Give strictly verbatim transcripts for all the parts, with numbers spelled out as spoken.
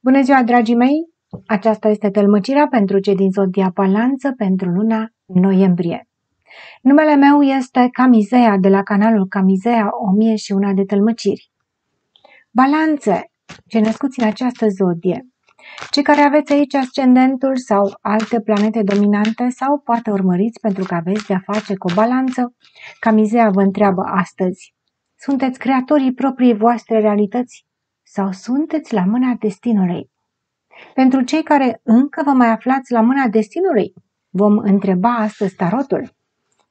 Bună ziua, dragii mei! Aceasta este tălmăcirea pentru cei din zodia Balanță pentru luna noiembrie. Numele meu este Camizea de la canalul Camizea o mie și una de tălmăciri. Balanțe, cei născuți în această zodie, cei care aveți aici ascendentul sau alte planete dominante sau poate urmăriți pentru că aveți de-a face cu o balanță, Camizea vă întreabă astăzi: sunteți creatorii propriei voastre realități sau sunteți la mâna destinului? Pentru cei care încă vă mai aflați la mâna destinului, vom întreba astăzi tarotul.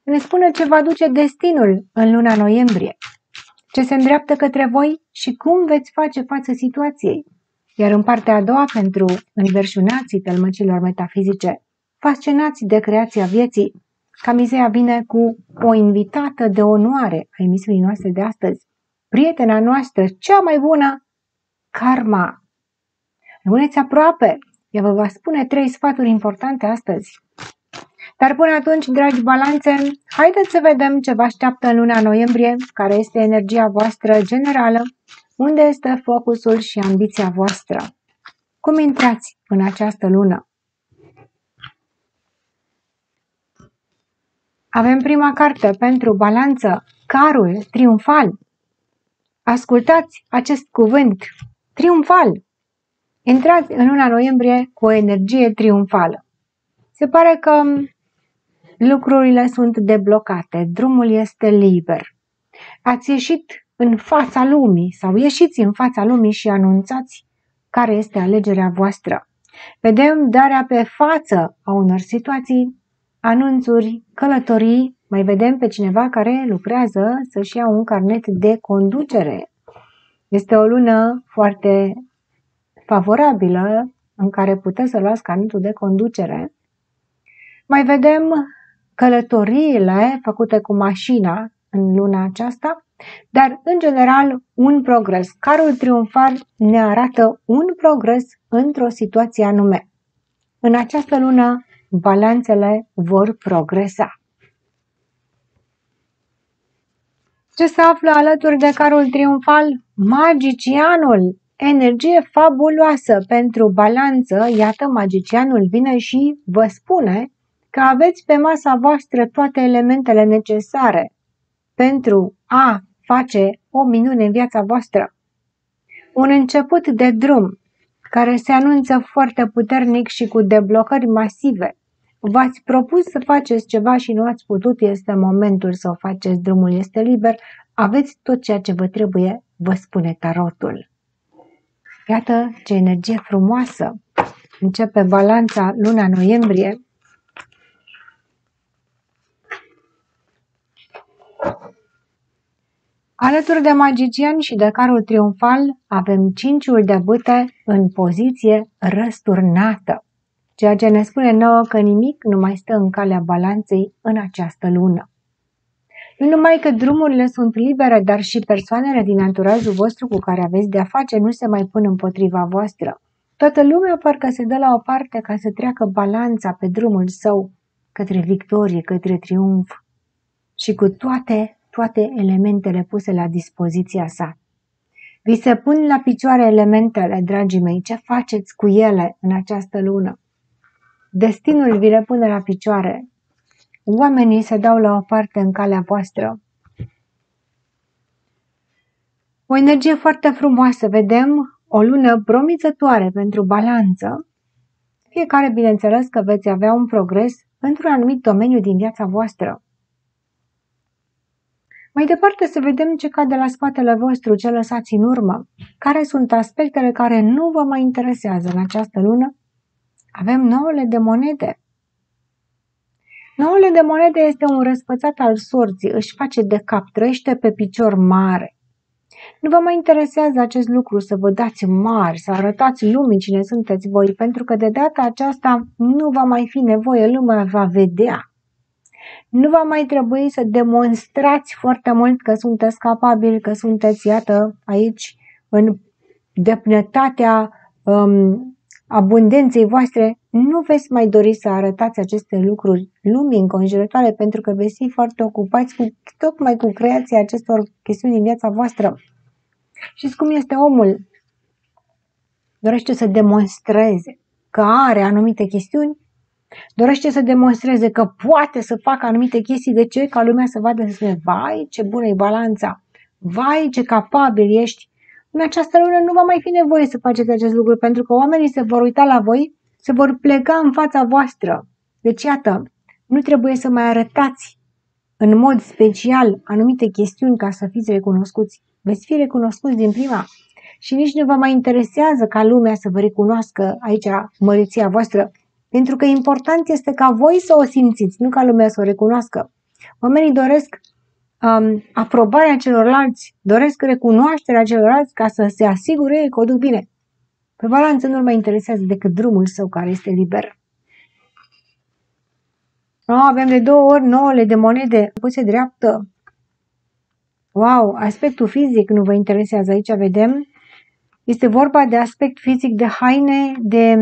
Ne spune ce va duce destinul în luna noiembrie, ce se îndreaptă către voi și cum veți face față situației. Iar în partea a doua, pentru înverșunații tălmăcilor metafizice, fascinați de creația vieții, Camizea vine cu o invitată de onoare a emisiunii noastre de astăzi, prietena noastră cea mai bună, Karma. Rămâneți aproape, ea vă va spune trei sfaturi importante astăzi. Dar până atunci, dragi balanțe, haideți să vedem ce vă așteaptă în luna noiembrie, care este energia voastră generală, unde este focusul și ambiția voastră. Cum intrați în această lună? Avem prima carte pentru balanță, carul triumfal. Ascultați acest cuvânt, triumfal. Intrați în luna noiembrie cu o energie triumfală. Se pare că lucrurile sunt deblocate, drumul este liber. Ați ieșit în fața lumii sau ieșiți în fața lumii și anunțați care este alegerea voastră. Vedem darea pe față a unor situații, anunțuri, călătorii, mai vedem pe cineva care lucrează să-și ia un carnet de conducere. Este o lună foarte favorabilă în care puteți să luați carnetul de conducere. Mai vedem călătoriile făcute cu mașina în luna aceasta, dar în general un progres. Carul triumfal ne arată un progres într-o situație anume. În această lună balanțele vor progresa. Ce se află alături de carul triumfal? Magicianul! Energie fabuloasă pentru balanță. Iată, magicianul vine și vă spune că aveți pe masa voastră toate elementele necesare pentru a face o minune în viața voastră. Un început de drum care se anunță foarte puternic și cu deblocări masive. V-ați propus să faceți ceva și nu ați putut, este momentul să o faceți, drumul este liber, aveți tot ceea ce vă trebuie, vă spune tarotul. Iată ce energie frumoasă începe balanța luna noiembrie. Alături de magician și de carul triumfal avem cinciul de bâte în poziție răsturnată, ceea ce ne spune nouă că nimic nu mai stă în calea balanței în această lună. Nu numai că drumurile sunt libere, dar și persoanele din anturajul vostru cu care aveți de-a face nu se mai pun împotriva voastră. Toată lumea parcă se dă la o parte ca să treacă balanța pe drumul său către victorie, către triumf și cu toate, toate elementele puse la dispoziția sa. Vi se pun la picioare elementele, dragii mei, ce faceți cu ele în această lună? Destinul vi le pune la picioare. Oamenii se dau la o parte în calea voastră. O energie foarte frumoasă, vedem o lună promițătoare pentru balanță. Fiecare, bineînțeles, că veți avea un progres într-un anumit domeniu din viața voastră. Mai departe să vedem ce cade la spatele vostru, ce lăsați în urmă, care sunt aspectele care nu vă mai interesează în această lună. Avem nouăle de monede. Nouăle de monede este un răspățat al sorții, își face de cap, trăiește pe picior mare. Nu vă mai interesează acest lucru, să vă dați mari, să arătați lumii cine sunteți voi, pentru că de data aceasta nu va mai fi nevoie, lumea va vedea. Nu va mai trebui să demonstrați foarte mult că sunteți capabili, că sunteți, iată, aici, în deplinătatea um, abundenței voastre. Nu veți mai dori să arătați aceste lucruri lumii înconjurătoare pentru că veți fi foarte ocupați cu, tocmai cu creația acestor chestiuni în viața voastră. Știți cum este omul? dorește să demonstreze că are anumite chestiuni, dorește să demonstreze că poate să facă anumite chestii. De ce? Ca lumea să vadă, să spune, vai, ce bună e balanța, vai, ce capabil ești. În această lună nu va mai fi nevoie să faceți acest lucru, pentru că oamenii se vor uita la voi, se vor pleca în fața voastră. Deci, iată, nu trebuie să mai arătați în mod special anumite chestiuni ca să fiți recunoscuți. Veți fi recunoscuți din prima și nici nu vă mai interesează ca lumea să vă recunoască aici măreția voastră, pentru că important este ca voi să o simțiți, nu ca lumea să o recunoască. Oamenii doresc um, aprobarea celorlalți, doresc recunoașterea celorlalți ca să se asigure că o duc bine. Pe balanță nu-l mai interesează decât drumul său care este liber. Oh, avem de două ori nouăle de monede puse dreaptă. Wow, aspectul fizic nu vă interesează. Aici vedem, este vorba de aspect fizic, de haine, de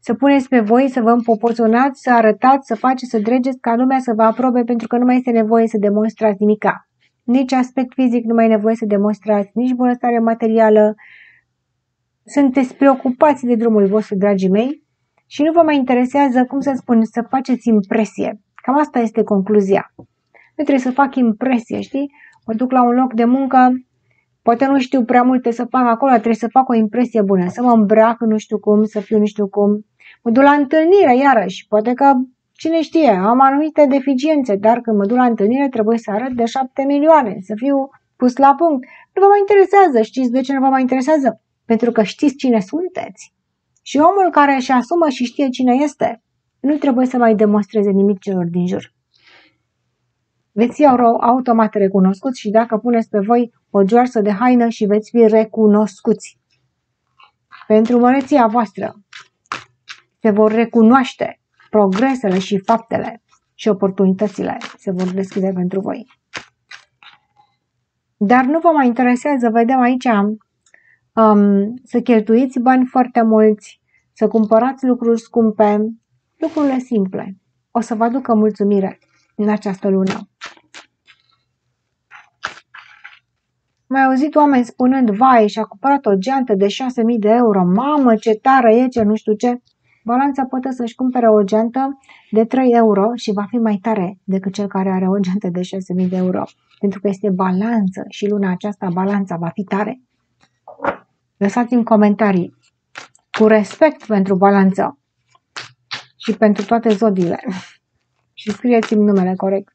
să puneți pe voi, să vă împopoțonați, să arătați, să faceți, să dregeți ca lumea să vă aprobe, pentru că nu mai este nevoie să demonstrați nimica. Nici aspect fizic nu mai e nevoie să demonstrați, nici bunăstare materială. Sunteți preocupați de drumul vostru, dragii mei, și nu vă mai interesează, cum să spun, să faceți impresie. Cam asta este concluzia. Nu trebuie să fac impresie, știi? Mă duc la un loc de muncă, poate nu știu prea multe să fac acolo, trebuie să fac o impresie bună, să mă îmbrac nu știu cum, să fiu nu știu cum. Mă duc la întâlnire, iarăși, poate că, cine știe, am anumite deficiențe, dar când mă duc la întâlnire trebuie să arăt de șapte milioane, să fiu pus la punct. Nu vă mai interesează, știți de ce nu vă mai interesează? Pentru că știți cine sunteți. Și omul care își asumă și știe cine este, nu trebuie să mai demonstreze nimic celor din jur. Veți fi automat recunoscuți și dacă puneți pe voi o joarsă de haină și veți fi recunoscuți. Pentru măreția voastră se vor recunoaște progresele și faptele și oportunitățile se vor deschide pentru voi. Dar nu vă mai interesează, vedem aici, um, să cheltuiți bani foarte mulți, să cumpărați lucruri scumpe, lucrurile simple. O să vă aducă mulțumire în această lună. Mai auzit oameni spunând, vai, și-a cumpărat o geantă de șase mii de euro, mamă, ce tare e, ce nu știu ce. Balanța poate să-și cumpere o geantă de trei euro și va fi mai tare decât cel care are o geantă de șase mii de euro, pentru că este balanță și luna aceasta balanța va fi tare. Lăsați în comentarii cu respect pentru balanță și pentru toate zodiile. Și scrieți-mi numele corect.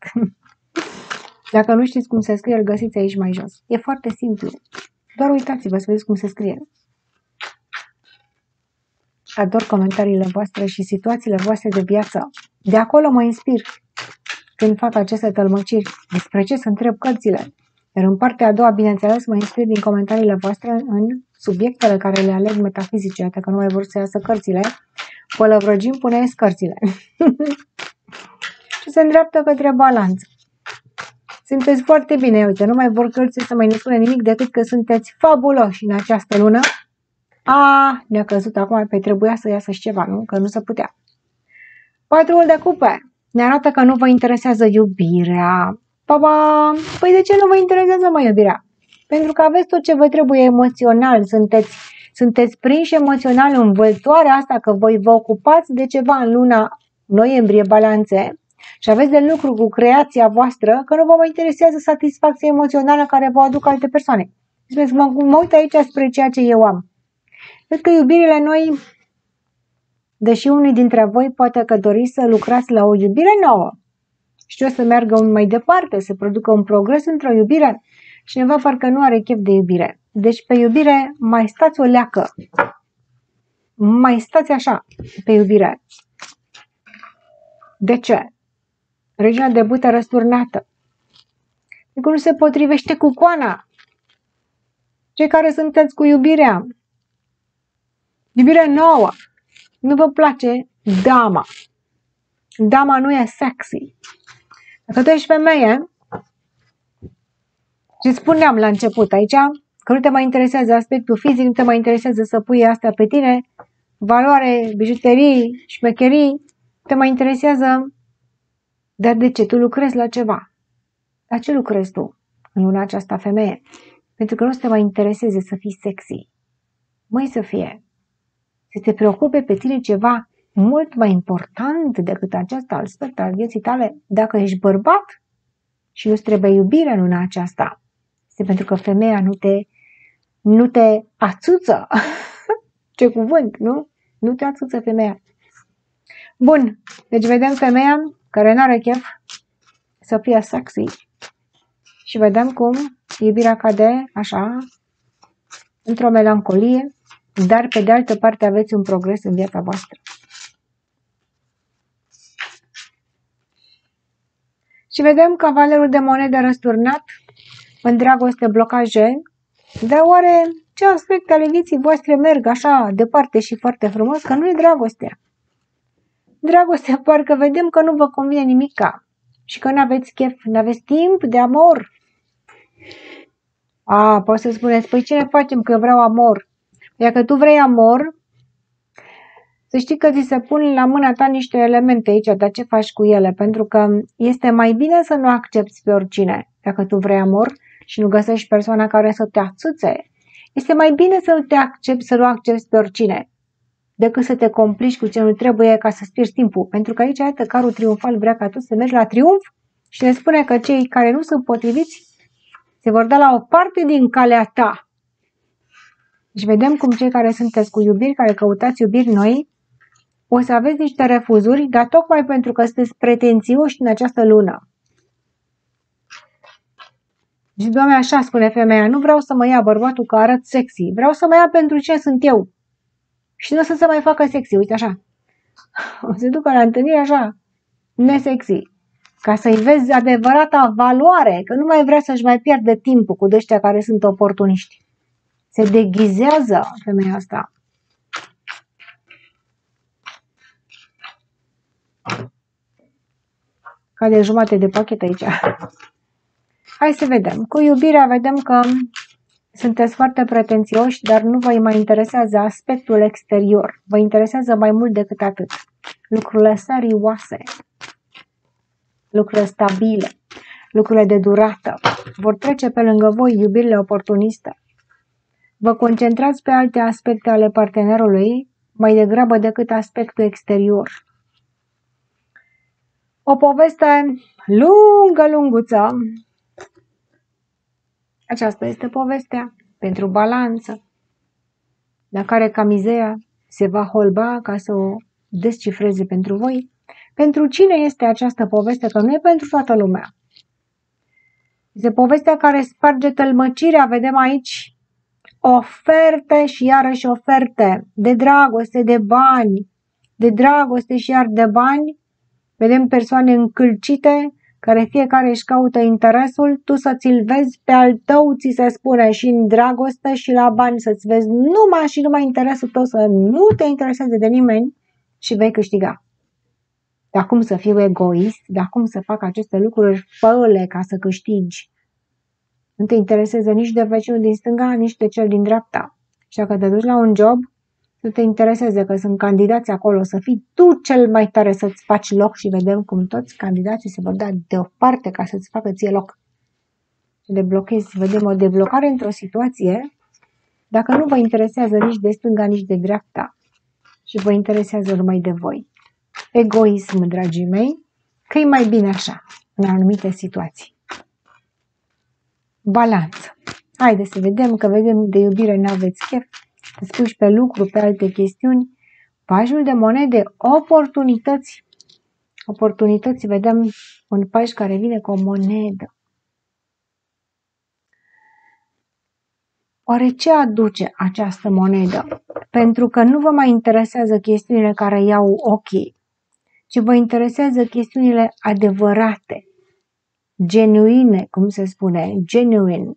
Dacă nu știți cum se scrie, îl găsiți aici mai jos. E foarte simplu. Doar uitați-vă să vedeți cum se scrie. Ador comentariile voastre și situațiile voastre de viață. De acolo mă inspir când fac aceste tălmăciri. Despre ce să întreb cărțile. Iar în partea a doua, bineînțeles, mă inspir din comentariile voastre în subiectele care le aleg metafizice. Dacă nu mai vor să iasă cărțile, pălăvrăgim, puneți cărțile. Și se îndreaptă către balanță. Sunteți foarte bine, uite, nu mai vor cărți să mai ne spune nimic decât că sunteți fabuloși în această lună. A, ne-a căzut acum, pe trebuia să iasă și ceva, nu? Că nu se putea. Patrul de cupe ne arată că nu vă interesează iubirea. Pa, pa! Păi de ce nu vă interesează, mă, iubirea? Pentru că aveți tot ce vă trebuie emoțional, sunteți, sunteți prinși emoțional în văltoarea asta că voi vă ocupați de ceva în luna noiembrie, balanțe, și aveți de lucru cu creația voastră că nu vă mai interesează satisfacția emoțională care vă aduc alte persoane. Spuneți, mă, mă uit aici spre ceea ce eu am. Cred că iubirile noi, deși unii dintre voi poate că doriți să lucrați la o iubire nouă, știu să meargă un mai departe, să producă un progres într-o iubire, cineva parcă nu are chef de iubire. Deci pe iubire mai stați o leacă, mai stați așa pe iubire. De ce? Regina de bâtă răsturnată. Deci nu se potrivește cu coana. Cei care sunteți cu iubirea, iubirea nouă, nu vă place dama. Dama nu e sexy. Dacă tu ești femeie, ce spuneam la început aici, că nu te mai interesează aspectul fizic, nu te mai interesează să pui astea pe tine, valoare, bijuterii, șmecherii, te mai interesează. Dar de ce? Tu lucrezi la ceva. La ce lucrezi tu în luna aceasta, femeie? Pentru că nu o să te mai intereseze să fii sexy. Măi să fie. să te preocupe pe tine ceva mult mai important decât acest aspect al vieții tale. Dacă ești bărbat și nu trebuie iubire în luna aceasta, este pentru că femeia nu te, nu te ațuță. Ce cuvânt, nu? Nu te ațuță femeia. Bun, deci vedem femeia care n-are chef să fie sexy și vedem cum iubirea cade așa, într-o melancolie, dar pe de altă parte aveți un progres în viața voastră. Și vedem cavalerul de monede răsturnat, în dragoste blocaje, dar oare ce aspecte ale vieții voastre merg așa departe și foarte frumos, că nu e dragostea. Dragostea parcă vedem că nu vă convine nimica și că nu aveți chef, nu aveți timp de amor. A, poți să spuneți, păi ce ne facem că vreau amor? Dacă tu vrei amor, să știi că ți se pun la mâna ta niște elemente aici, dar ce faci cu ele? Pentru că este mai bine să nu accepti pe oricine. Dacă tu vrei amor și nu găsești persoana care să te ațuțe, este mai bine să te accepti, să nu accepti pe oricine, decât să te complici cu ce nu trebuie ca să-ți pierzi timpul. Pentru că aici, iată, carul triumfal vrea ca tu să mergi la triumf și ne spune că cei care nu sunt potriviți se vor da la o parte din calea ta. Deci vedem cum cei care sunteți cu iubiri, care căutați iubiri noi, o să aveți niște refuzuri, dar tocmai pentru că sunteți pretențioși în această lună. Și Doamne, așa spune femeia, nu vreau să mă ia bărbatul că arăt sexy, vreau să mă ia pentru ce sunt eu. Și nu o să se mai facă sexy, uite așa. O să ducă la întâlnire așa, nesexy. Ca să-i vezi adevărata valoare, că nu mai vrea să-și mai pierde timpul cu ăștia care sunt oportuniști. Se deghizează femeia asta. Cade jumate de pachet aici. Hai să vedem. Cu iubirea vedem că sunteți foarte pretențioși, dar nu vă mai interesează aspectul exterior. Vă interesează mai mult decât atât. Lucrurile serioase, lucrurile stabile, lucrurile de durată. Vor trece pe lângă voi iubirile oportuniste. Vă concentrați pe alte aspecte ale partenerului mai degrabă decât aspectul exterior. O poveste lungă, lunguță. Aceasta este povestea pentru balanță, la care Camizea se va holba ca să o descifreze pentru voi. Pentru cine este această poveste? Că nu e pentru toată lumea. Este povestea care sparge tălmăcirea, vedem aici. Oferte și iarăși oferte de dragoste, de bani, de dragoste și iar de bani. Vedem persoane încălcite, care fiecare își caută interesul, tu să ți-l vezi pe al tău, ți se spune, și în dragoste și la bani să-ți vezi numai și numai interesul tău, să nu te intereseze de nimeni și vei câștiga. Dar cum să fiu egoist, dar cum să fac aceste lucruri făle ca să câștigi? Nu te interesează nici de vecinul din stânga, nici de cel din dreapta. Și dacă te duci la un job, nu te interesează că sunt candidați acolo, să fii tu cel mai tare, să-ți faci loc și vedem cum toți candidații se vor da deoparte ca să-ți facă ție loc. Deblochezi, vedem o deblocare într-o situație, dacă nu vă interesează nici de stânga, nici de dreapta și vă interesează numai de voi. Egoism, dragii mei, că e mai bine așa, în anumite situații. Balanță. Haideți să vedem că vedem de iubire n-aveți chef, te spuși pe lucru, pe alte chestiuni. Pajul de monede, oportunități. Oportunități, vedem un paj care vine cu o monedă. Oare ce aduce această monedă? Pentru că nu vă mai interesează chestiunile care iau ochii, ci vă interesează chestiunile adevărate. Genuine, cum se spune, genuine.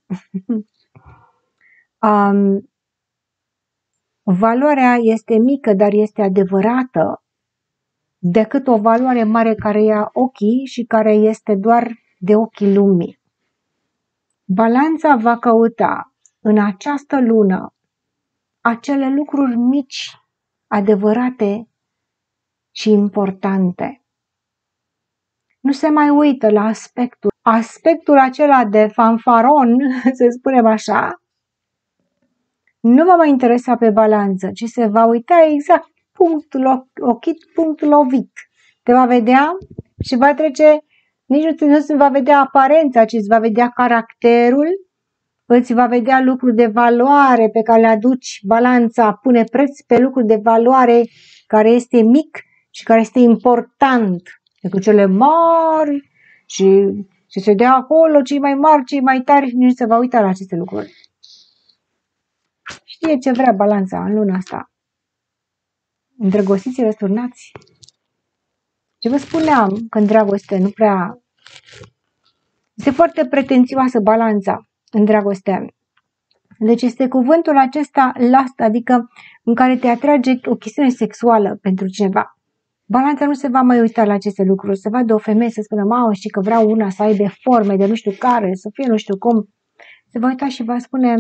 um, valoarea este mică, dar este adevărată, decât o valoare mare care ia ochii și care este doar de ochii lumii. Balanța va căuta în această lună acele lucruri mici, adevărate și importante. Nu se mai uită la aspectul. Aspectul acela de fanfaron, să spunem așa, nu va mai interesa pe balanță, ci se va uita exact punctul ochit, punctul lovit. Te va vedea și va trece, nici nu îți va vedea aparența, ci îți va vedea caracterul, îți va vedea lucruri de valoare pe care le aduci. Balanța pune preț pe lucruri de valoare care este mic și care este important. Cu cele mari și ce se dea acolo, cei mai mari, cei mai tari, nici nu se va uita la aceste lucruri. Știe ce vrea balanța în luna asta. Îndrăgostiți, răsturnați. Ce vă spuneam, că în dragoste nu prea... Este foarte pretențioasă balanța în dragoste. Deci este cuvântul acesta last, adică în care te atrage o chestiune sexuală pentru cineva. Balanța nu se va mai uita la aceste lucruri, să vadă o femeie să spună, mamă, știi că vreau una să aibă forme de nu știu care, să fie nu știu cum. Se va uita și va spune,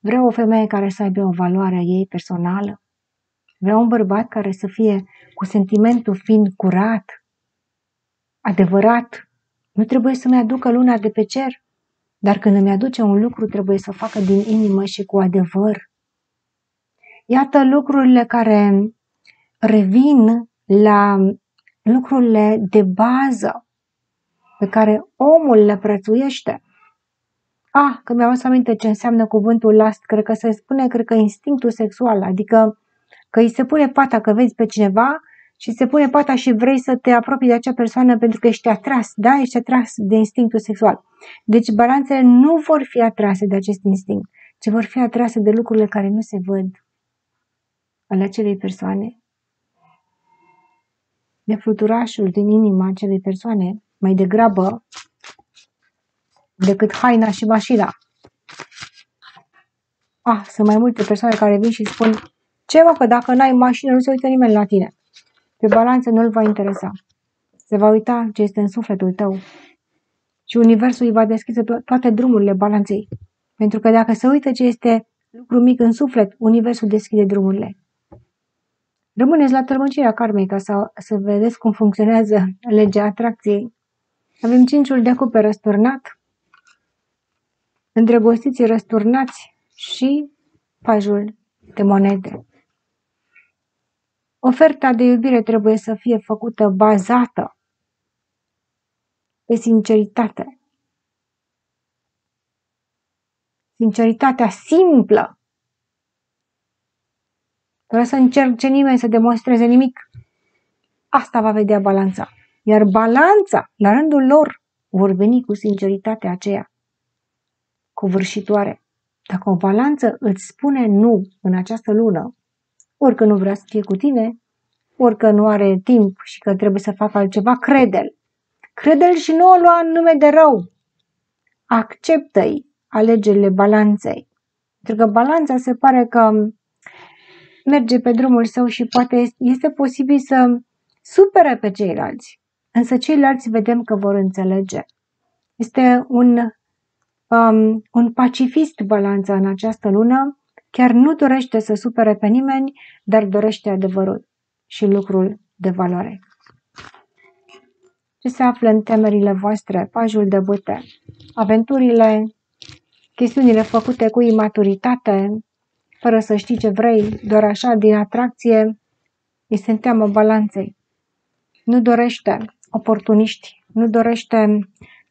vreau o femeie care să aibă o valoare a ei personală, vreau un bărbat care să fie cu sentimentul fin curat, adevărat. Nu trebuie să-mi aducă luna de pe cer, dar când îmi aduce un lucru trebuie să o facă din inimă și cu adevăr. Iată lucrurile care revin la lucrurile de bază pe care omul le prețuiește. Ah, că mi-am adus aminte ce înseamnă cuvântul last, cred că se spune, cred că instinctul sexual, adică că îi se pune pata, că vezi pe cineva și îi se pune pata și vrei să te apropii de acea persoană pentru că ești atras, da? Ești atras de instinctul sexual. Deci balanțele nu vor fi atrase de acest instinct, ci vor fi atrase de lucrurile care nu se văd ale acelei persoane. De fluturașul din inima acelei persoane, mai degrabă decât haina și mașina. Ah, sunt mai multe persoane care vin și spun ceva, că dacă n-ai mașină nu se uită nimeni la tine. Pe balanță nu-l va interesa. Se va uita ce este în sufletul tău. Și universul îi va deschide toate drumurile balanței. Pentru că dacă se uită ce este lucru mic în suflet, universul deschide drumurile. Rămâneți la tălmăcirea karmei ca să, să vedeți cum funcționează legea atracției. Avem cinciul de cupe răsturnat, îndrăgostiți răsturnați și pajul de monede. Oferta de iubire trebuie să fie făcută bazată pe sinceritate. Sinceritatea simplă. Fără să încerce nimeni să demonstreze nimic. Asta va vedea balanța. Iar balanța, la rândul lor, vor veni cu sinceritatea aceea covârșitoare. Dacă o balanță îți spune nu în această lună, orică nu vrea să fie cu tine, orică nu are timp și că trebuie să facă altceva, crede-l. Crede-l și nu o lua în nume de rău. Acceptă-i alegerile balanței. Pentru că balanța se pare că merge pe drumul său și poate este posibil să supere pe ceilalți. Însă ceilalți vedem că vor înțelege. Este un, um, un pacifist balanța în această lună. Chiar nu dorește să supere pe nimeni, dar dorește adevărul și lucrul de valoare. Ce se află în temerile voastre? Pajul de bâte. Aventurile, chestiunile făcute cu imaturitate, fără să știi ce vrei, doar așa, din atracție, este în teamă balanței. Nu dorește oportuniști, nu dorește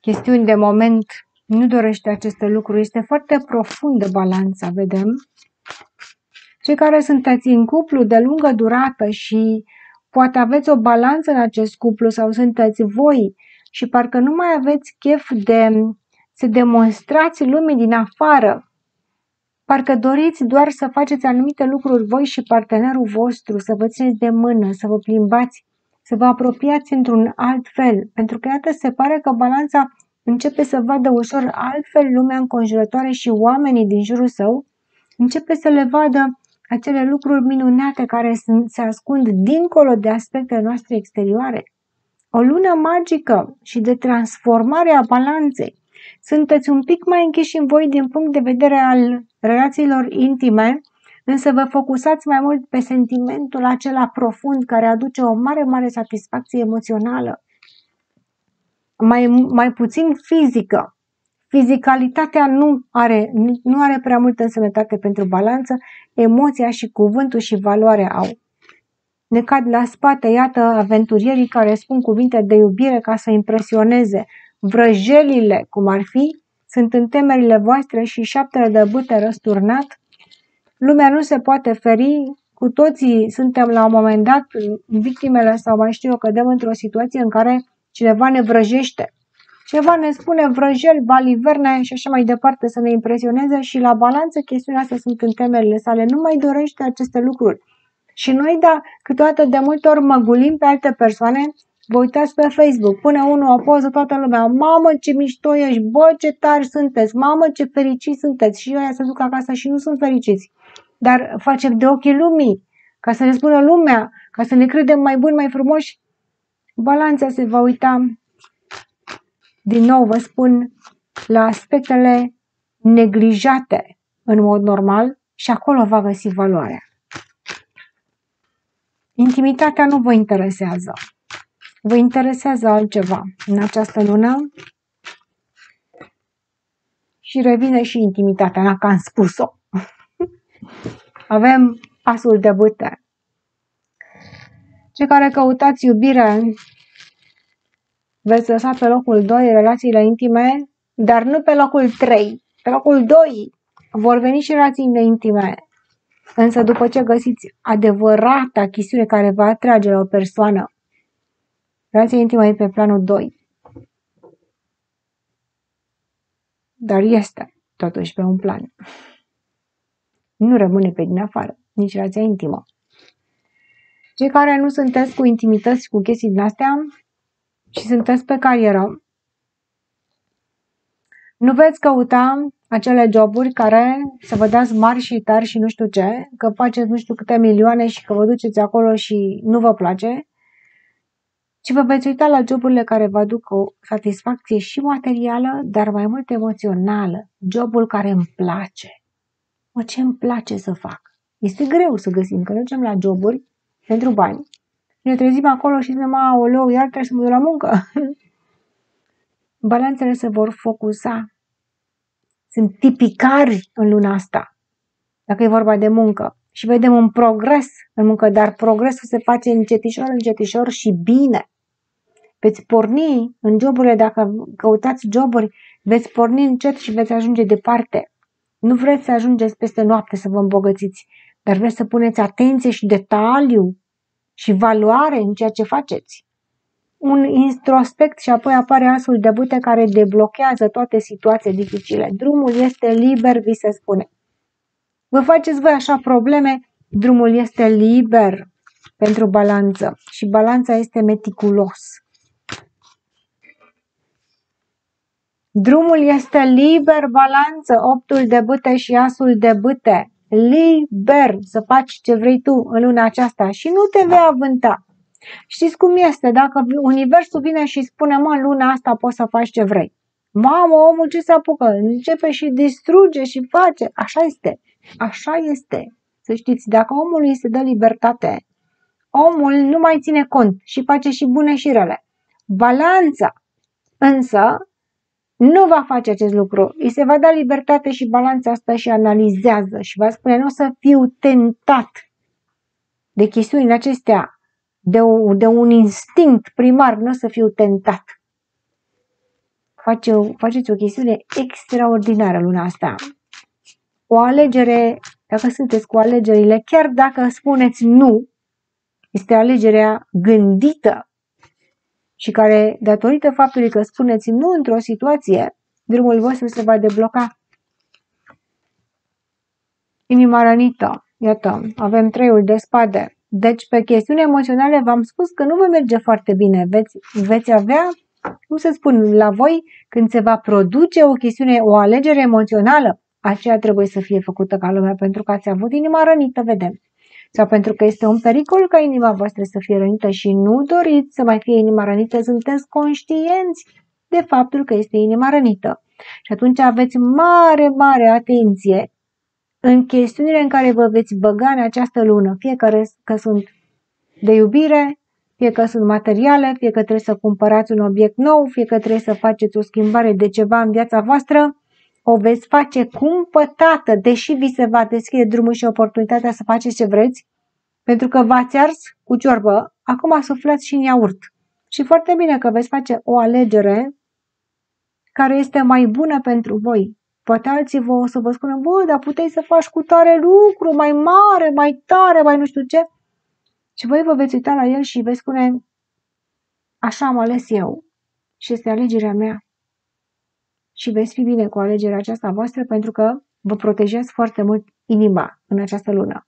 chestiuni de moment, nu dorește aceste lucruri. Este foarte profundă balanța, vedem. Cei care sunteți în cuplu de lungă durată și poate aveți o balanță în acest cuplu sau sunteți voi și parcă nu mai aveți chef de să demonstrați lumii din afară. Parcă doriți doar să faceți anumite lucruri voi și partenerul vostru, să vă țineți de mână, să vă plimbați, să vă apropiați într-un alt fel. Pentru că, iată, se pare că balanța începe să vadă ușor altfel lumea înconjurătoare și oamenii din jurul său, începe să le vadă acele lucruri minunate care se ascund dincolo de aspectele noastre exterioare. O lună magică și de transformare a balanței. Sunteți un pic mai închiși în voi din punct de vedere al relațiilor intime, însă vă focusați mai mult pe sentimentul acela profund care aduce o mare, mare satisfacție emoțională. Mai, mai puțin fizică. Fizicalitatea nu are, nu are prea multă însemnătate pentru balanță, emoția și cuvântul și valoarea au. Ne cad la spate, iată, aventurierii care spun cuvinte de iubire ca să impresioneze. Vrăjelile, cum ar fi, sunt în temerile voastre și șaptele de bâte răsturnat. Lumea nu se poate feri, cu toții suntem la un moment dat victimele sau mai știu eu, cădem într-o situație în care cineva ne vrăjește. Ceva ne spune vrăjeli, baliverne și așa mai departe să ne impresioneze și la balanță chestiunea asta sunt în temerile sale. Nu mai dorește aceste lucruri. Și noi, da, câteodată de multe ori măgulim pe alte persoane. Vă uitați pe Facebook, pune unul o poză, toată lumea, mamă ce mișto ești, bă ce tari sunteți, mamă ce fericiți sunteți. Și eu aia se duc acasă și nu sunt fericiți. Dar facem de ochii lumii, ca să ne spună lumea, ca să ne credem mai buni, mai frumoși. Balanța se va uita, din nou vă spun, la aspectele neglijate în mod normal și acolo va găsi valoarea. Intimitatea nu vă interesează. Vă interesează altceva în această lună și revine și intimitatea, n-a că am spus-o. Avem asul de bâte. Cei care căutați iubire veți lăsa pe locul doi relațiile intime, dar nu pe locul trei. Pe locul doi vor veni și relațiile intime. Însă după ce găsiți adevărata chestiune care vă atrage la o persoană, relația intimă e pe planul doi. Dar este totuși pe un plan. Nu rămâne pe din afară, nici relația intimă. Cei care nu sunteți cu intimități și cu chestii din astea și sunteți pe carieră, nu veți căuta acele joburi care să vă dați mari și tari și nu știu ce, că faceți nu știu câte milioane și că vă duceți acolo și nu vă place, ci vă veți uita la joburile care vă aduc o satisfacție și materială, dar mai mult emoțională. Jobul care îmi place. Mă, ce îmi place să fac? Este greu să găsim, că mergem la joburi pentru bani. Ne trezim acolo și zicem, aoleu, iar trebuie să mă duc la muncă. Balanțele se vor focusa. Sunt tipicari în luna asta, dacă e vorba de muncă. Și vedem un progres în muncă, dar progresul se face încetișor, încetișor și bine. Veți porni în joburile, dacă căutați joburi, veți porni încet și veți ajunge departe. Nu vreți să ajungeți peste noapte să vă îmbogățiți, dar vreți să puneți atenție și detaliu și valoare în ceea ce faceți. Un introspect și apoi apare asul de bâte care deblochează toate situațiile dificile. Drumul este liber, vi se spune. Vă faceți voi așa probleme, drumul este liber pentru balanță și balanța este meticulos. Drumul este liber, balanță, optul de bâte și asul de bâte. Liber să faci ce vrei tu în luna aceasta și nu te vei avânta. Știți cum este? Dacă universul vine și spune, mă, în luna asta poți să faci ce vrei. Mamă, omul ce se apucă? Începe și distruge și face. Așa este. Așa este. Să știți, dacă omul îi se dă libertate, omul nu mai ține cont și face și bune și rele. Balanța, însă, nu va face acest lucru. Îi se va da libertate și balanța asta și analizează și va spune, nu o să fiu tentat de chestiunile acestea, de, o, de un instinct primar, nu o să fiu tentat. Face o, faceți o chestiune extraordinară luna asta. O alegere, dacă sunteți cu alegerile, chiar dacă spuneți nu, este alegerea gândită și care, datorită faptului că spuneți nu într-o situație, drumul vostru se va debloca. Inima rănită, iată, avem treiul de spade. Deci, pe chestiuni emoționale v-am spus că nu vă merge foarte bine. Veți, veți avea, cum să spun, la voi, când se va produce o chestiune, o alegere emoțională, aceea trebuie să fie făcută ca lumea pentru că ați avut inima rănită, vedem. Sau pentru că este un pericol ca inima voastră să fie rănită și nu doriți să mai fie inima rănită, sunteți conștienți de faptul că este inima rănită. Și atunci aveți mare, mare atenție în chestiunile în care vă veți băga în această lună, fie că sunt de iubire, fie că sunt materiale, fie că trebuie să cumpărați un obiect nou, fie că trebuie să faceți o schimbare de ceva în viața voastră, o veți face cumpătată, deși vi se va deschide drumul și oportunitatea să faceți ce vreți, pentru că v-ați ars cu ciorbă, acum suflați și în iaurt. Și foarte bine că veți face o alegere care este mai bună pentru voi. Poate alții vă o să vă spună, bă, dar puteai să faci cu tare lucru, mai mare, mai tare, mai nu știu ce. Și voi vă veți uita la el și veți spune, așa am ales eu și este alegerea mea. Și veți fi bine cu alegerea aceasta voastră pentru că vă protejează foarte mult inima în această lună.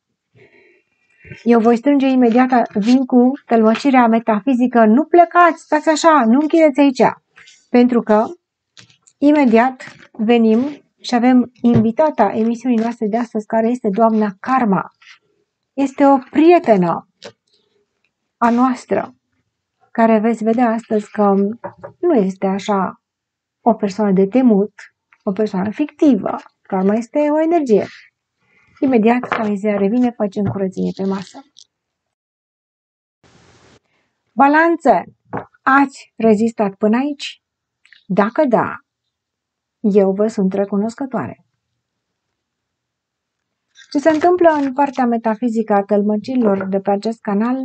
Eu voi strânge imediat, vin cu tălmăcirea metafizică, nu plecați, stați așa, nu închideți aici, pentru că imediat venim și avem invitata emisiunii noastre de astăzi, care este doamna Karma. Este o prietenă a noastră, care veți vedea astăzi că nu este așa o persoană de temut, o persoană fictivă, Karma este o energie. Imediat, Camizea revine, facem curățenie pe masă. Balanță, ați rezistat până aici? Dacă da, eu vă sunt recunoscătoare. Ce se întâmplă în partea metafizică a tălmăcirilor de pe acest canal,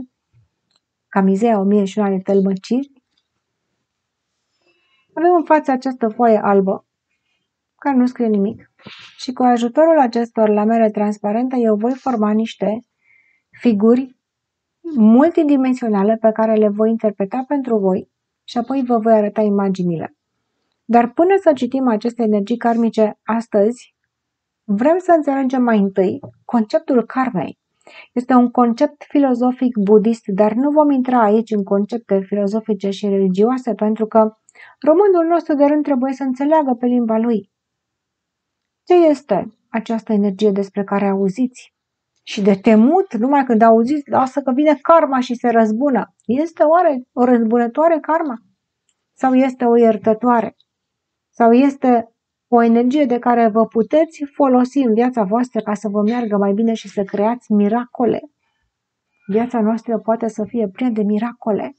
Camizea o mie și unu ale tălmăciri, avem în fața această foaie albă, care nu scrie nimic. Și cu ajutorul acestor lamele transparente eu voi forma niște figuri multidimensionale pe care le voi interpreta pentru voi și apoi vă voi arăta imaginile. Dar până să citim aceste energii karmice astăzi, vrem să înțelegem mai întâi conceptul karmei. Este un concept filozofic budist, dar nu vom intra aici în concepte filozofice și religioase pentru că românul nostru de rând trebuie să înțeleagă pe limba lui. Ce este această energie despre care auziți? Și de temut, numai când auziți, lasă că vine karma și se răzbună. Este oare o răzbunătoare karma? Sau este o iertătoare? Sau este o energie de care vă puteți folosi în viața voastră ca să vă meargă mai bine și să creați miracole? Viața noastră poate să fie plină de miracole.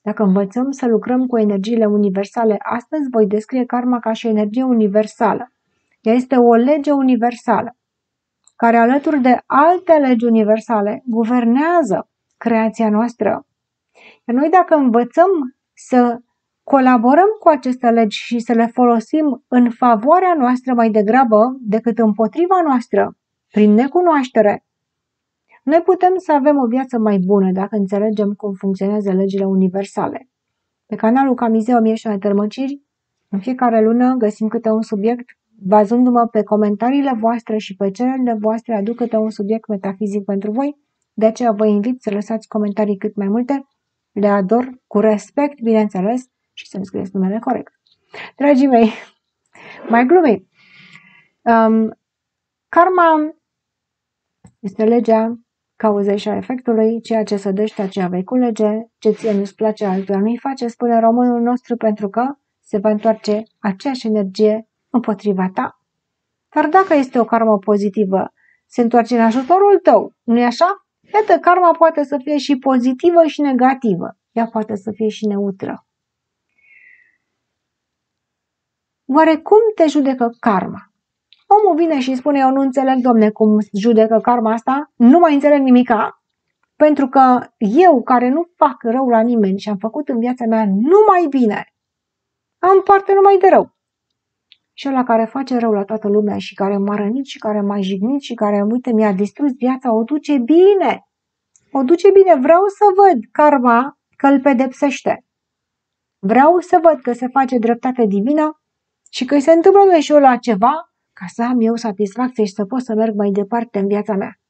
Dacă învățăm să lucrăm cu energiile universale, astăzi voi descrie karma ca și energie universală. Ea este o lege universală, care alături de alte legi universale guvernează creația noastră. Iar noi dacă învățăm să colaborăm cu aceste legi și să le folosim în favoarea noastră mai degrabă decât împotriva noastră, prin necunoaștere, noi putem să avem o viață mai bună dacă înțelegem cum funcționează legile universale. Pe canalul Camizea o mie și unu de Tălmăciri, în fiecare lună găsim câte un subiect. Bazându-mă pe comentariile voastre și pe cererile voastre, aduc câte un subiect metafizic pentru voi, de aceea vă invit să lăsați comentarii cât mai multe, le ador, cu respect, bineînțeles, și să-mi scrieți numele corect. Dragii mei, mai glumii, um, karma este legea cauzei și a efectului, ceea ce sădește, aceea vei culege, ce ție nu-ți place, altuia nu-i face, spune românul nostru, pentru că se va întoarce aceeași energie împotriva ta. Dar dacă este o karmă pozitivă, se întoarce în ajutorul tău, nu-i așa? Iată, karma poate să fie și pozitivă și negativă. Ea poate să fie și neutră. Oare cum te judecă karma? Omul vine și spune, eu nu înțeleg, domne, cum judecă karma asta, nu mai înțeleg nimica, pentru că eu, care nu fac rău la nimeni și am făcut în viața mea numai bine, am parte numai de rău. Și ăla care face rău la toată lumea și care m-a rănit și care m-a jignit și care, uite, mi-a distrus viața, o duce bine. O duce bine. Vreau să văd karma că îl pedepsește. Vreau să văd că se face dreptate divină și că îi se întâmplă lui și ăla ceva ca să am eu satisfacție și să pot să merg mai departe în viața mea.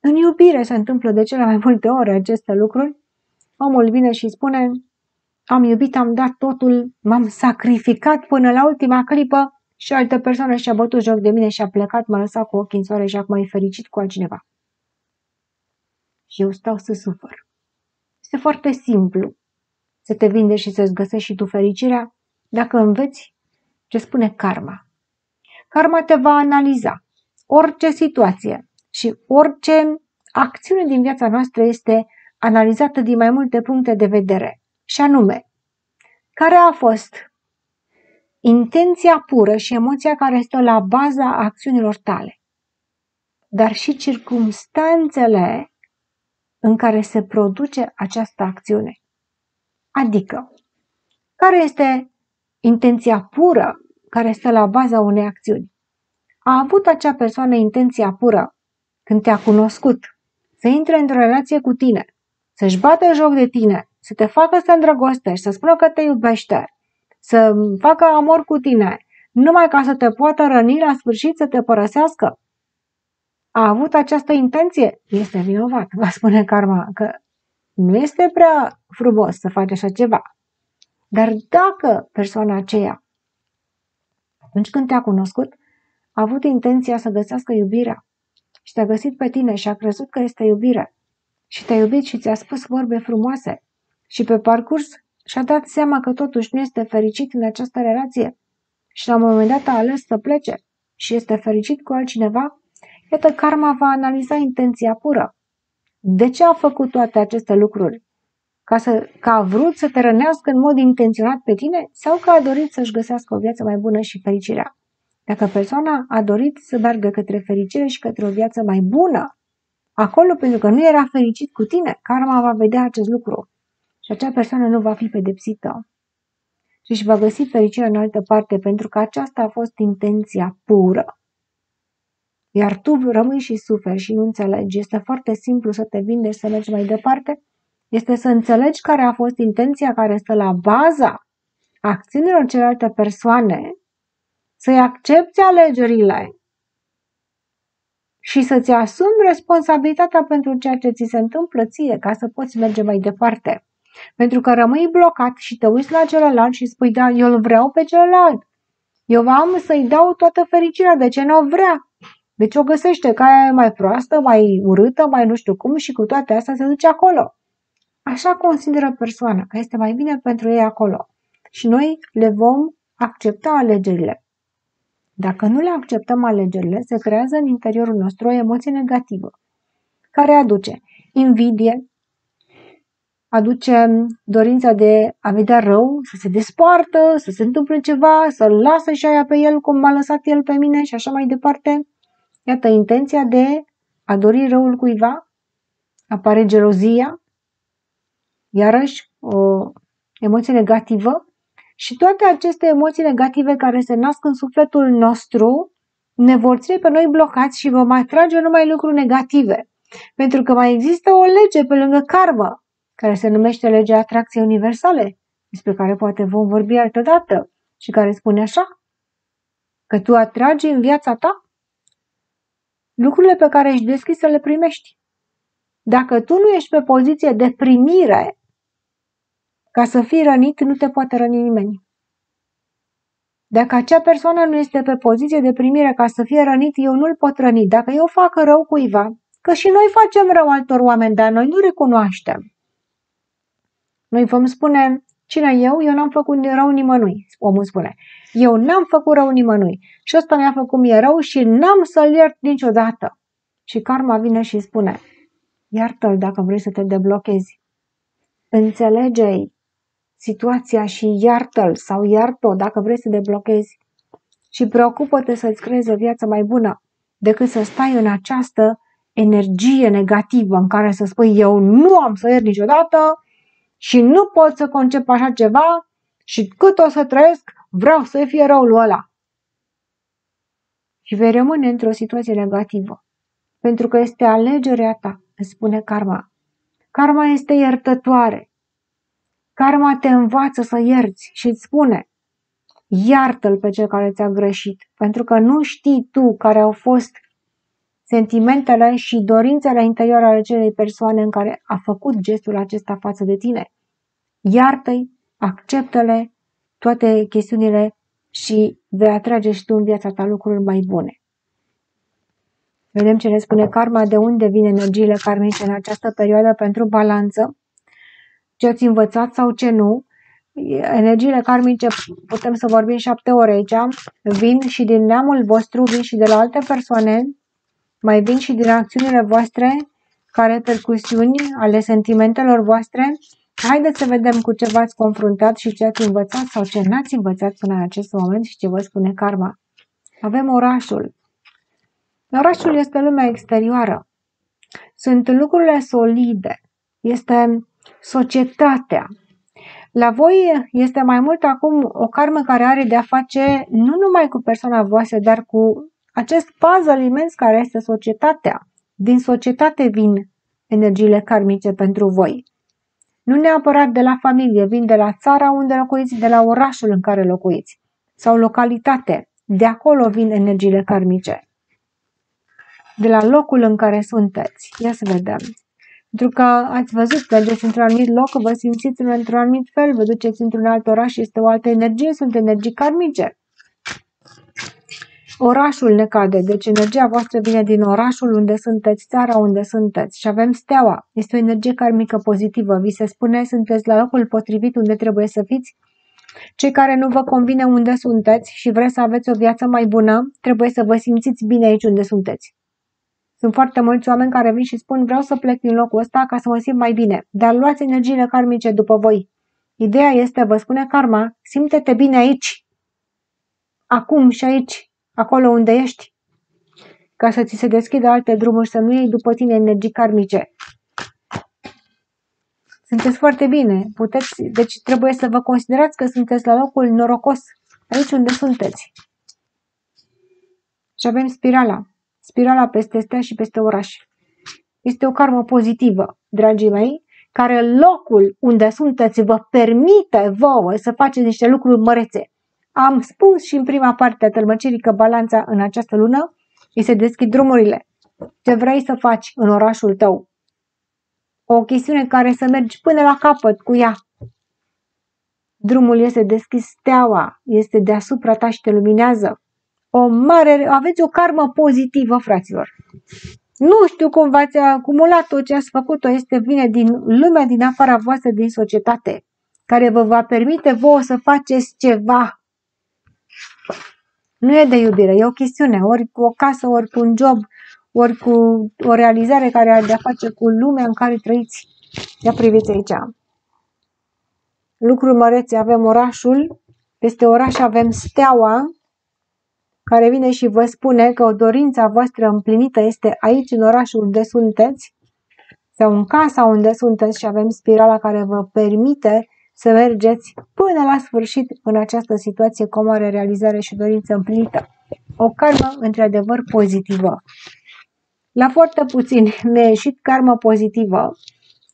În iubire se întâmplă de cele mai multe ori aceste lucruri. Omul vine și spune, am iubit, am dat totul, m-am sacrificat până la ultima clipă și altă persoană și-a bătut joc de mine și a plecat, m-a lăsat cu ochii în soare și acum e fericit cu altcineva. Și eu stau să sufăr. Este foarte simplu să te vindești și să-ți găsești și tu fericirea dacă înveți ce spune karma. Karma te va analiza orice situație și orice acțiune din viața noastră este analizată din mai multe puncte de vedere, și anume, care a fost intenția pură și emoția care stă la baza acțiunilor tale, dar și circumstanțele în care se produce această acțiune. Adică, care este intenția pură care stă la baza unei acțiuni? A avut acea persoană intenția pură când te-a cunoscut să intre într-o relație cu tine, să-și bată joc de tine, să te facă să îndrăgostești, să spună că te iubește, să facă amor cu tine, numai ca să te poată răni la sfârșit, să te părăsească? A avut această intenție? Este vinovat, va spune karma, că nu este prea frumos să faci așa ceva. Dar dacă persoana aceea, atunci când te-a cunoscut, a avut intenția să găsească iubirea și te-a găsit pe tine și a crezut că este iubire și te-a iubit și ți-a spus vorbe frumoase și pe parcurs și-a dat seama că totuși nu este fericit în această relație și la un moment dat a ales să plece și este fericit cu altcineva, iată, karma va analiza intenția pură. De ce a făcut toate aceste lucruri? Ca, să, ca a vrut să te rănească în mod intenționat pe tine sau că a dorit să-și găsească o viață mai bună și fericirea? Dacă persoana a dorit să meargă către fericire și către o viață mai bună, acolo pentru că nu era fericit cu tine, karma va vedea acest lucru și acea persoană nu va fi pedepsită și își va găsi fericirea în altă parte, pentru că aceasta a fost intenția pură. Iar tu rămâi și suferi și nu înțelegi. Este foarte simplu să te vindești, să mergi mai departe. Este să înțelegi care a fost intenția care stă la baza acțiunilor celelalte persoane, să-i accepți alegerile și să-ți asumi responsabilitatea pentru ceea ce ți se întâmplă ție, ca să poți merge mai departe. Pentru că rămâi blocat și te uiți la celălalt și spui, da, eu îl vreau pe celălalt, eu am să-i dau toată fericirea, de ce nu o vrea? Deci o găsește ca aia mai proastă, mai urâtă, mai nu știu cum, și cu toate astea se duce acolo. Așa consideră persoana, că este mai bine pentru ei acolo. Și noi le vom accepta alegerile. Dacă nu le acceptăm alegerile, se creează în interiorul nostru o emoție negativă, care aduce invidie, aduce dorința de a vedea rău, să se despartă, să se întâmple ceva, să-l lasă și aia pe el cum m-a lăsat el pe mine și așa mai departe. Iată, intenția de a dori răul cuiva, apare gelozia, iarăși o emoție negativă, și toate aceste emoții negative care se nasc în sufletul nostru ne vor ține pe noi blocați și vom atrage numai lucruri negative. Pentru că mai există o lege pe lângă karma, care se numește legea atracției universale, despre care poate vom vorbi altădată, și care spune așa, că tu atragi în viața ta lucrurile pe care ești deschis să le primești. Dacă tu nu ești pe poziție de primire, ca să fii rănit, nu te poate răni nimeni. Dacă acea persoană nu este pe poziție de primire ca să fie rănit, eu nu-l pot răni. Dacă eu fac rău cuiva, că și noi facem rău altor oameni, dar noi nu recunoaștem. Noi vom spune, cine eu? Eu n-am făcut rău nimănui, omul spune. Eu n-am făcut rău nimănui și ăsta mi-a făcut mie rău și n-am să-l iert niciodată. Și karma vine și spune, iartă-l dacă vrei să te deblochezi. Înțelege-i situația și iartă-l sau iartă-o dacă vrei să deblochezi și preocupă-te să-ți creezi o viață mai bună decât să stai în această energie negativă în care să spui eu nu am să iert niciodată și nu pot să concep așa ceva și cât o să trăiesc vreau să fie răul ăla. Și vei rămâne într-o situație negativă pentru că este alegerea ta, îți spune karma. Karma este iertătoare. Karma te învață să ierți și îți spune, iartă-l pe cel care ți-a greșit, pentru că nu știi tu care au fost sentimentele și dorințele interioare ale acelei persoane în care a făcut gestul acesta față de tine. Iartă-i, acceptă-le, toate chestiunile și vei atrage și tu în viața ta lucruri mai bune. Vedem ce ne spune karma, de unde vin energiile karmice în această perioadă pentru balanță, ce ați învățat sau ce nu. Energiile karmice, putem să vorbim șapte ore aici, vin și din neamul vostru, vin și de la alte persoane, mai vin și din acțiunile voastre, ca repercusiuni ale sentimentelor voastre. Haideți să vedem cu ce v-ați confruntat și ce ați învățat sau ce n-ați învățat până în acest moment și ce vă spune karma. Avem orașul. Orașul este lumea exterioară. Sunt lucrurile solide. Este societatea. La voi este mai mult acum o karmă care are de a face nu numai cu persoana voastră, dar cu acest puzzle imens care este societatea. Din societate vin energiile karmice pentru voi. Nu neapărat de la familie, vin de la țara unde locuiți, de la orașul în care locuiți sau localitate. De acolo vin energiile karmice. De la locul în care sunteți. Ia să vedem. Pentru că ați văzut, mergeți într-un anumit loc, vă simțiți într-un anumit fel, vă duceți într-un alt oraș, este o altă energie, sunt energii karmice. Orașul ne cade, deci energia voastră vine din orașul unde sunteți, țara unde sunteți și avem steaua. Este o energie karmică pozitivă, vi se spune, sunteți la locul potrivit unde trebuie să fiți. Cei care nu vă convine unde sunteți și vreți să aveți o viață mai bună, trebuie să vă simțiți bine aici unde sunteți. Sunt foarte mulți oameni care vin și spun vreau să plec din locul ăsta ca să mă simt mai bine, dar luați energiile karmice după voi. Ideea este, vă spune karma, simte-te bine aici, acum și aici, acolo unde ești, ca să ți se deschidă alte drumuri, să nu iei după tine energii karmice. Sunteți foarte bine, puteți, deci trebuie să vă considerați că sunteți la locul norocos, aici unde sunteți. Și avem spirala. Spirala peste stea și peste oraș. Este o karmă pozitivă, dragii mei, care locul unde sunteți vă permite vouă să faceți niște lucruri mărețe. Am spus și în prima parte a tălmăcirii că balanța în această lună îi se deschid drumurile. Ce vrei să faci în orașul tău? O chestiune care să mergi până la capăt cu ea. Drumul este deschis, steaua este deasupra ta și te luminează. O mare, aveți o karmă pozitivă, fraților. Nu știu cum v-ați acumulat tot ce ați făcut-o, este vine din lumea din afara voastră, din societate, care vă va permite vouă să faceți ceva. Nu e de iubire, e o chestiune, ori cu o casă, ori cu un job, ori cu o realizare care are de-a face cu lumea în care trăiți. Ia priviți aici. Lucruri mărețe, avem orașul, peste oraș avem steaua, care vine și vă spune că o dorință voastră împlinită este aici, în orașul unde sunteți, sau în casa unde sunteți și avem spirala care vă permite să mergeți până la sfârșit în această situație cu o mare realizare și dorință împlinită. O karmă, într-adevăr, pozitivă. La foarte puțin mi-a ieșit karmă pozitivă,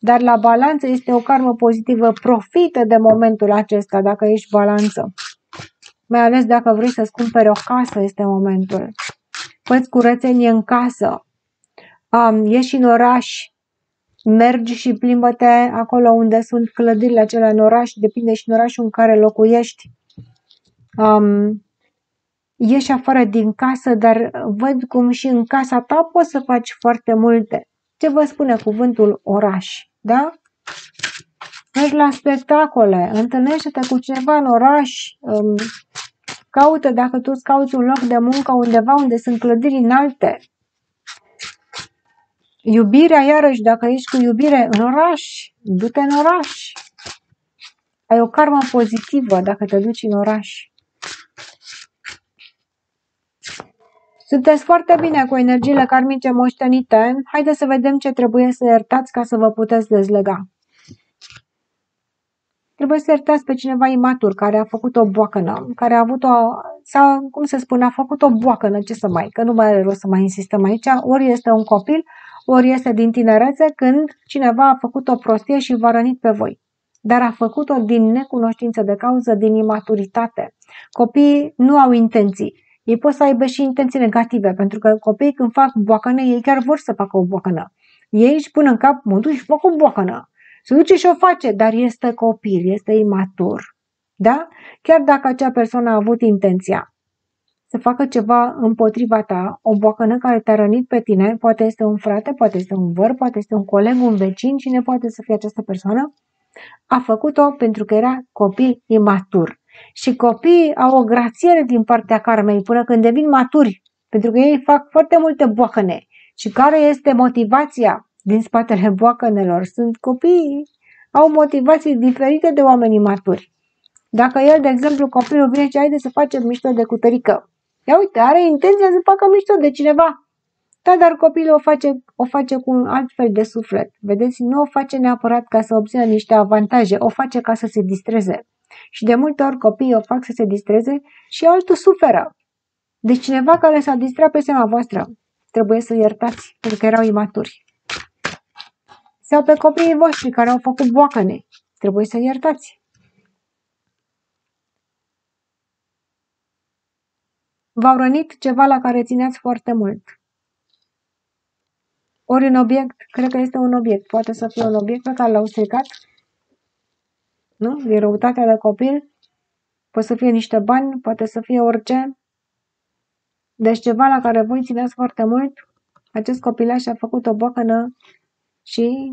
dar la balanță este o karmă pozitivă. Profită de momentul acesta dacă ești balanță. Mai ales dacă vrei să-ți cumperi o casă, este momentul. Fă-ți curățenie în casă, um, ieși în oraș, mergi și plimbă-te acolo unde sunt clădirile acelea în oraș, depinde și în orașul în care locuiești. Um, ieși afară din casă, dar văd cum și în casa ta poți să faci foarte multe. Ce vă spune cuvântul oraș, da? Mergi la spectacole, întâlnește-te cu cineva în oraș, um, caută, dacă tu îți cauți un loc de muncă undeva unde sunt clădiri înalte. Iubirea, iarăși, dacă ești cu iubire în oraș, du-te în oraș. Ai o karmă pozitivă dacă te duci în oraș. Sunteți foarte bine cu energiile karmice moștenite. Haideți să vedem ce trebuie să iertați ca să vă puteți dezlega. Trebuie să iertați pe cineva imatur care a făcut o boacănă, care a avut o, sau cum se spune, a făcut o boacănă, ce să mai, că nu mai are rost să mai insistăm aici, ori este un copil, ori este din tinerețe când cineva a făcut o prostie și v-a rănit pe voi. Dar a făcut-o din necunoștință de cauză, din imaturitate. Copiii nu au intenții. Ei pot să aibă și intenții negative, pentru că copiii când fac boacănă, ei chiar vor să facă o boacănă. Ei își pun în cap, mă duc și fac o boacănă. Se duce și o face, dar este copil, este imatur, da? Chiar dacă acea persoană a avut intenția să facă ceva împotriva ta, o boacănă care te-a rănit pe tine, poate este un frate, poate este un văr, poate este un coleg, un vecin, cine poate să fie această persoană, a făcut-o pentru că era copil imatur. Și copiii au o grațiere din partea karmei până când devin maturi, pentru că ei fac foarte multe boacăne. Și care este motivația? din spatele boacănelor sunt copiii, au motivații diferite de oamenii maturi. Dacă el, de exemplu, copilul vine și haide să facem mișto de cutărică. Ia uite, are intenția să facă mișto de cineva. Da, dar copilul o face, o face cu un alt fel de suflet. Vedeți, nu o face neapărat ca să obțină niște avantaje, o face ca să se distreze. Și de multe ori copiii o fac să se distreze și altul suferă. Deci cineva care s-a distrat pe seama voastră, trebuie să iertați, pentru că erau imaturi. Sau pe copiii voștri care au făcut boacăne, trebuie să iertați. V-au rănit ceva la care țineați foarte mult. Ori un obiect, cred că este un obiect, poate să fie un obiect pe care l-au stricat, nu? Din răutatea de copil, poate să fie niște bani, poate să fie orice. Deci ceva la care voi țineați foarte mult, acest copilaș a făcut o boacănă și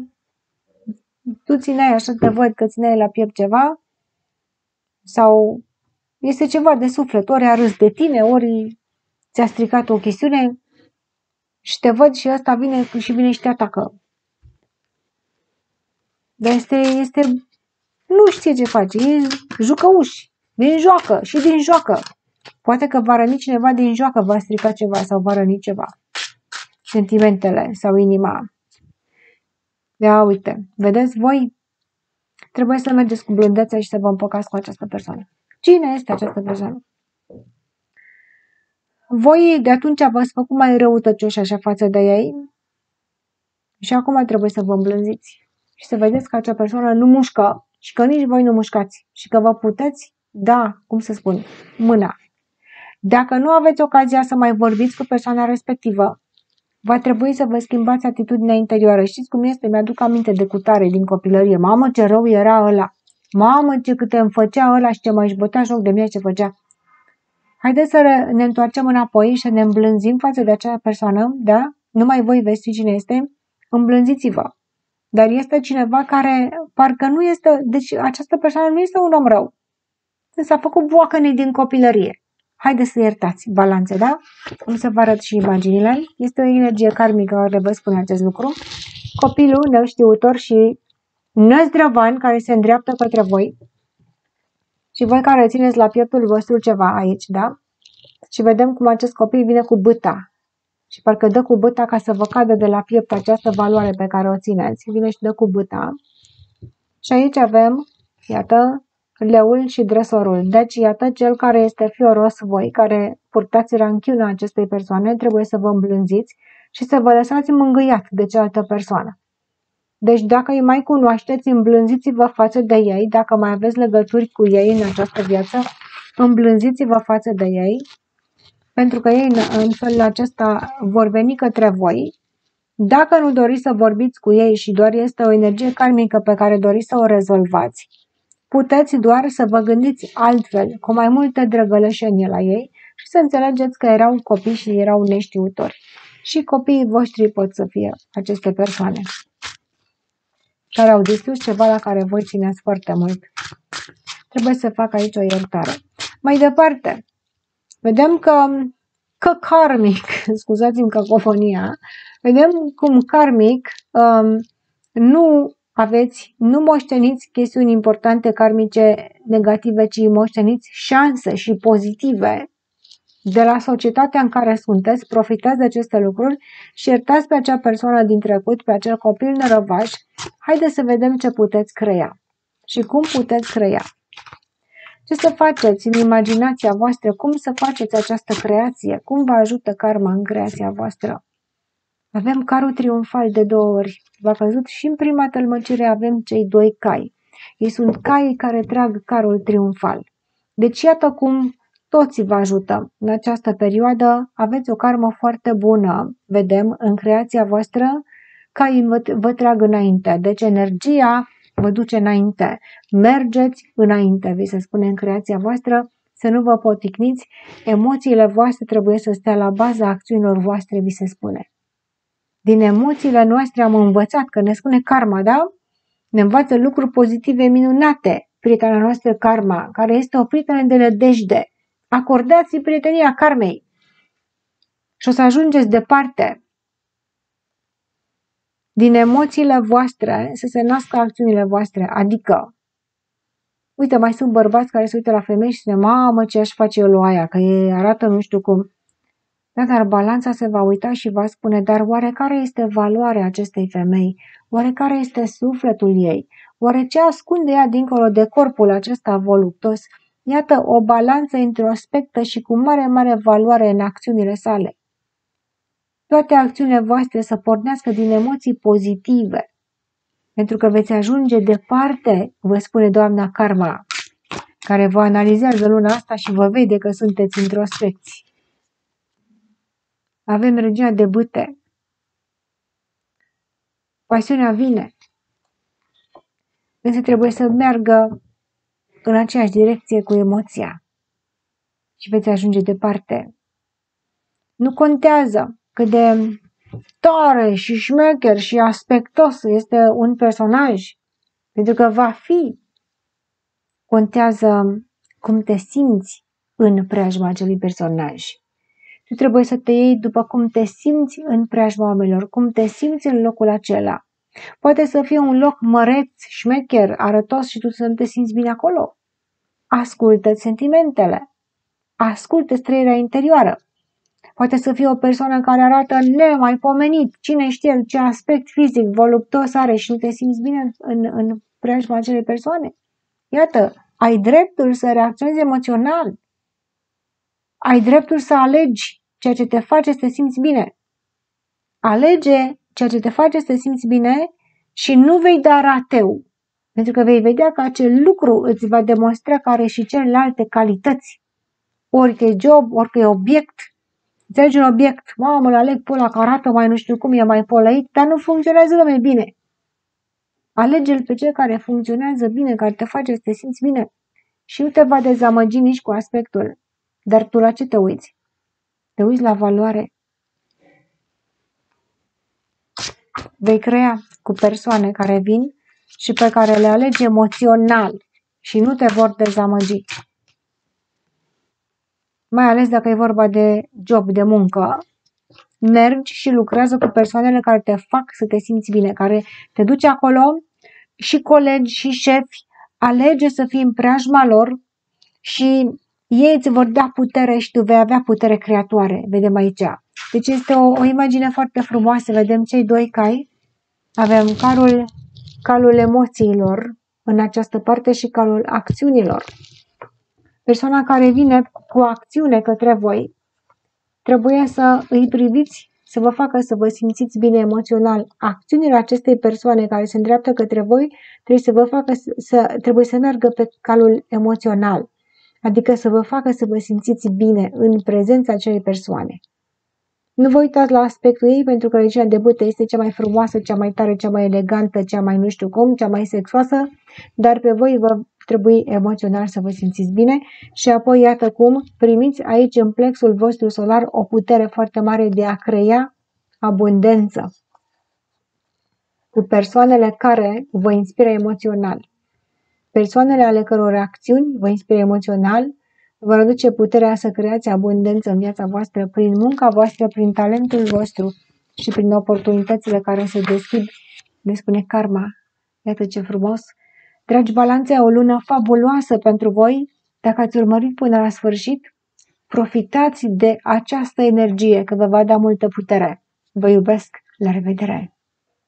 tu țineai așa, te văd că țineai la piept ceva sau este ceva de suflet, ori a râs de tine, ori ți-a stricat o chestiune și te văd și ăsta vine și vine și te atacă. Dar este, este nu știe ce face, e jucăuș, din joacă și din joacă. Poate că va răni cineva din joacă, va strica ceva sau va răni ceva. Sentimentele sau inima. Ia uite, vedeți voi? Trebuie să mergeți cu blândețe și să vă împăcați cu această persoană. Cine este această persoană? Voi de atunci v-ați făcut mai răutăcioși așa față de ei și acum trebuie să vă îmblânziți și să vedeți că acea persoană nu mușcă și că nici voi nu mușcați și că vă puteți da, cum să spun, mâna. Dacă nu aveți ocazia să mai vorbiți cu persoana respectivă, va trebui să vă schimbați atitudinea interioară. Știți cum este? Mi-aduc aminte de cutare din copilărie. Mamă, ce rău era ăla! Mamă, ce câte îmi făcea ăla și ce mai își bătea joc de mine ce făcea! Haideți să ne întoarcem înapoi și să ne îmblânzim față de acea persoană, da? Numai voi veți fi cine este, îmblânziți-vă. Dar este cineva care parcă nu este, deci această persoană nu este un om rău. S-a făcut boacăne din copilărie. Haideți să iertați balanțe, da? O să vă arăt și imaginile. Este o energie karmică care vă spune acest lucru. Copilul neștiutor și năzdrăvan care se îndreaptă către voi și voi care țineți la pieptul vostru ceva aici, da? Și vedem cum acest copil vine cu bâta și parcă dă cu bâta ca să vă cadă de la piept această valoare pe care o țineți. Vine și dă cu bâta. Și aici avem, iată, leul și dresorul. Deci, iată, cel care este fioros, voi care purtați ranchiuna acestei persoane, trebuie să vă îmblânziți și să vă lăsați mângâiat de cealaltă persoană. Deci, dacă îi mai cunoașteți, îmblânziți-vă față de ei. Dacă mai aveți legături cu ei în această viață, îmblânziți-vă față de ei, pentru că ei, în felul acesta, vor veni către voi. Dacă nu doriți să vorbiți cu ei și doar este o energie karmică pe care doriți să o rezolvați, puteți doar să vă gândiți altfel, cu mai multe drăgălășenie la ei și să înțelegeți că erau copii și erau neștiutori. Și copiii voștri pot să fie aceste persoane care au distrus ceva la care voi țineați foarte mult. Trebuie să fac aici o iertare. Mai departe, vedem că, că karmic, scuzați-mi cacofonia, vedem cum karmic um, nu... aveți, nu moșteniți chestiuni importante karmice negative, ci moșteniți șanse și pozitive de la societatea în care sunteți, profitați de aceste lucruri și iertați pe acea persoană din trecut, pe acel copil nărăvaș. Haideți să vedem ce puteți crea și cum puteți crea. Ce să faceți în imaginația voastră, cum să faceți această creație, cum vă ajută karma în creația voastră. Avem carul triumfal de două ori. V-a căzut și în prima tălmăcire avem cei doi cai. Ei sunt caii care trag carul triumfal. Deci iată cum toți vă ajută. În această perioadă aveți o karmă foarte bună. Vedem în creația voastră caii vă, vă trag înainte. Deci energia vă duce înainte. Mergeți înainte, vi se spune în creația voastră. Să nu vă poticniți. Emoțiile voastre trebuie să stea la baza acțiunilor voastre, vi se spune. Din emoțiile noastre am învățat, că ne spune karma, da? Ne învață lucruri pozitive, minunate, prietena noastră karma, care este o prietenă de nădejde. Acordați prietenia karmei și o să ajungeți departe. din emoțiile voastre să se nască acțiunile voastre. Adică, uite, mai sunt bărbați care se uită la femei și se mamă ce aș face eu lui aia, că ei arată nu știu cum. Da, dar balanța se va uita și va spune, dar oare care este valoarea acestei femei? Oare care este sufletul ei? Oare ce ascunde ea dincolo de corpul acesta voluptos? Iată o balanță introspectă și cu mare, mare valoare în acțiunile sale. Toate acțiunile voastre să pornească din emoții pozitive, pentru că veți ajunge departe, vă spune doamna Karma, care vă analizează luna asta și vă vede că sunteți introspecți. Avem regina de bâte. Pasiunea vine. Însă trebuie să meargă în aceeași direcție cu emoția și veți ajunge departe. Nu contează cât de tare și șmecher și aspectos este un personaj, pentru că va fi. Contează cum te simți în preajma acelui personaj. Tu trebuie să te iei după cum te simți în preajma oamenilor, cum te simți în locul acela. Poate să fie un loc măreț, șmecher, arătos și tu să nu te simți bine acolo. Ascultă-ți sentimentele. Ascultă-ți trăirea interioară. Poate să fie o persoană care arată nemaipomenit. Cine știe ce aspect fizic voluptos are și nu te simți bine în, în preajma acelei persoane? Iată, ai dreptul să reacționezi emoțional. Ai dreptul să alegi ceea ce te face să te simți bine. Alege ceea ce te face să te simți bine și nu vei da rateu. Pentru că vei vedea că acel lucru îți va demonstra că are și celelalte calități. Ori că e job, ori că e obiect. Înțelegi un obiect, mamă, îl aleg pe ăla că arată mai nu știu cum, e mai polăit, dar nu funcționează mai bine. Alege-l pe cel care funcționează bine, care te face să te simți bine și nu te va dezamăgi nici cu aspectul. Dar tu la ce te uiți? Te uiți la valoare. Vei crea cu persoane care vin și pe care le alegi emoțional și nu te vor dezamăgi. Mai ales dacă e vorba de job, de muncă, mergi și lucrează cu persoanele care te fac să te simți bine, care te duce acolo și colegi și șefi, alege să fii în preajma lor și ei îți vor da putere și tu vei avea putere creatoare, vedem aici. Deci este o, o imagine foarte frumoasă, vedem cei doi cai, avem calul, calul emoțiilor în această parte și calul acțiunilor. Persoana care vine cu acțiune către voi, trebuie să îi priviți, să vă facă să vă simțiți bine emoțional. Acțiunile acestei persoane care se îndreaptă către voi trebuie să vă facă să, să, trebuie să meargă pe calul emoțional, adică să vă facă să vă simțiți bine în prezența acelei persoane. Nu vă uitați la aspectul ei, pentru că regina de bâte este cea mai frumoasă, cea mai tare, cea mai elegantă, cea mai nu știu cum, cea mai sexoasă, dar pe voi vă trebuie emoțional să vă simțiți bine și apoi iată cum primiți aici în plexul vostru solar o putere foarte mare de a crea abundență cu persoanele care vă inspiră emoțional. Persoanele ale căror acțiuni vă inspiră emoțional vă reduce puterea să creați abundență în viața voastră prin munca voastră, prin talentul vostru și prin oportunitățile care se deschid. Ne spune karma. Iată ce frumos! Dragi balanțe, o lună fabuloasă pentru voi. Dacă ați urmărit până la sfârșit, profitați de această energie, că vă va da multă putere. Vă iubesc! La revedere!